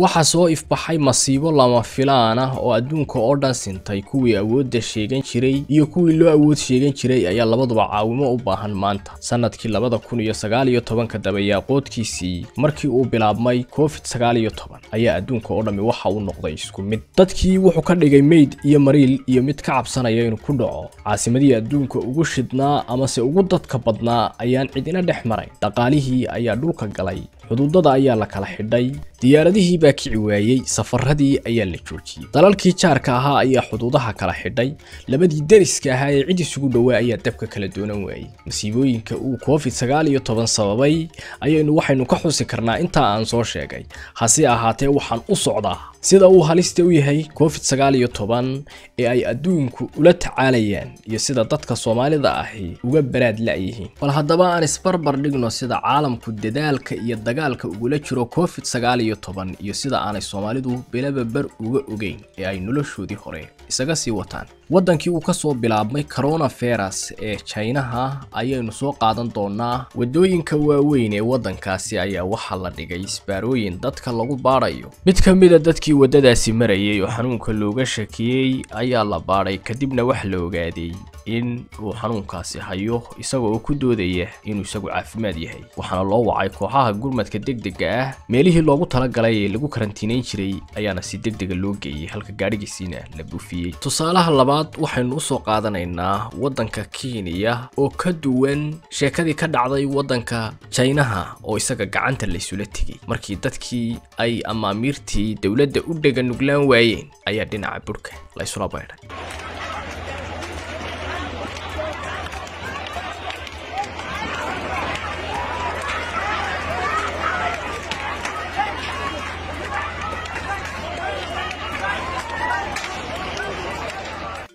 waxaa soo ifbaxay masiibo lama filaan ah oo adduunka oo dhan sintay kuwii awoodda sheegan jiray iyo kuwii loo awood sheegan jiray ayaa labaduba caawimo u baahan maanta sanadkii 2019 ka dabayaaqoodkiisii markii uu bilaabmay COVID-19 ayaa adduunka oo dhan waxa uu noqday isku mid dadkii wuxuu ka dhigay meyd iyo mariil iyo mid ka cabsanaya inuu ku dhaco caasimadii adduunka ugu shidnaa ama se ugu dadka badnaa ayaan cidina dhex maray dhaqaalihii ayaa dhulka galay xuduudada ayaa la kala xidhay diyaaradihii baa kici waayay safaradii ayaa la joojiyay dalalkii jaarka ahaa ayaa xuduudaha kala xidhay labadii dariska ahaa ee cid isugu dhawaa ayaa dabka kala doonan waayay masiibooyinka uu COVID-19 sababay ayaynu waxaynu ka xusi karnaa inta aan soo sheegay hase ahaatee waxaan u socdaa sida uu halista u yahay COVID-19 ee ay adduunku ula tacaalayaan iyo sida dadka Soomaalida ahi uga baraad la yihiin bal haddaba aan isbarbar dhigno sida caalamku dadaalka iyo dagaalka ugula jiro COVID-19 iyo sida aanay Soomaalidu bilaba bar uga ogeyn ee ay noloshoodii hore isaga sii wataan wadankii uu ka soo bilaabmay coronavirus ee Chinaha ayaynu soo qaadan doonaa wadooyinka waaweyn ee wadankaasi ayaa waxa la dhigay isbaarooyin dadka lagu baarayo mid kamid ah dadkii wadadaasi marayay oo xanuunka looga shakiyay ayaa la baaray kadibna wax la ogaaday in uu xanuunkaasi hayo isagoo ku doodaya inuu isagu caafimaad yahay waxana loo wacay kooxaha gurmadka degdega ah meelihii loogu tala galay ee lagu karantiinayn jiray ayaana si degdega loo geeyay halka gaarigiisina la buufiyay tusaalaha labaad waxaynu u soo qaadanaynaa wadanka Kenya oo ka duwan sheekadii ka dhacday wadanka Chinaha oo isaga gacanta la isula tigay markii dadkii ay amaamiirtii dawladda u dhagan nuglaan waayeen ayaa dhinaca burka la isla baaray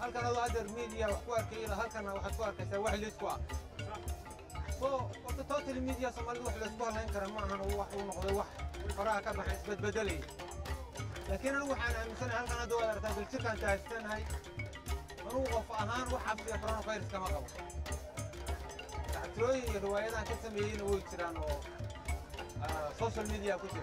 هل كان هذا الميديا وحوار كيلا هل كان وحوار كيلا واحد يسوى فو وقطات الميديا صمال واحد يسوى لين كان معنا وواحد ونقضي واحد فراها كان حسبت بدلي لكن الواحد أنا مثلا هل كان دول ارتجل شكل تاجتن هاي منو وفاهان وحب في أفران غير كما قبل تعتري روايات كنت مين ويتران و سوشيال ميديا كتير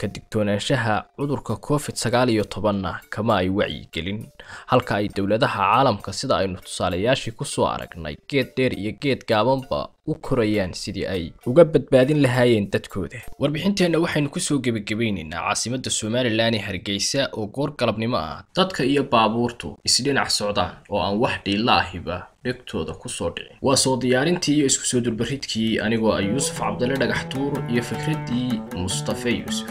ka digtoonaanshaha cudurka COVID-19 kama ay wacyigelin halka ay dawladaha caalamka sida aynu tusaalayaashii ku soo aragnay geed dheer iyo geed gaabanba وكوريان سيدي أي وقبض بعدين لهاين تتكوده وربحنتي أنا واحد نكسو جبيننا عاصمة الصومال اللاني هرجيسة وقور قلبني معه تدك إياه بابورتو يسدين على السعودان وأن وحدي لاهبة دكتور كسودي وصديارنتي يسكسود البريدكي أنا جوا يوسف عبد الله دكتور يفكرتي مصطفى يوسف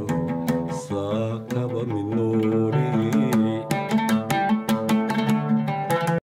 ساكبا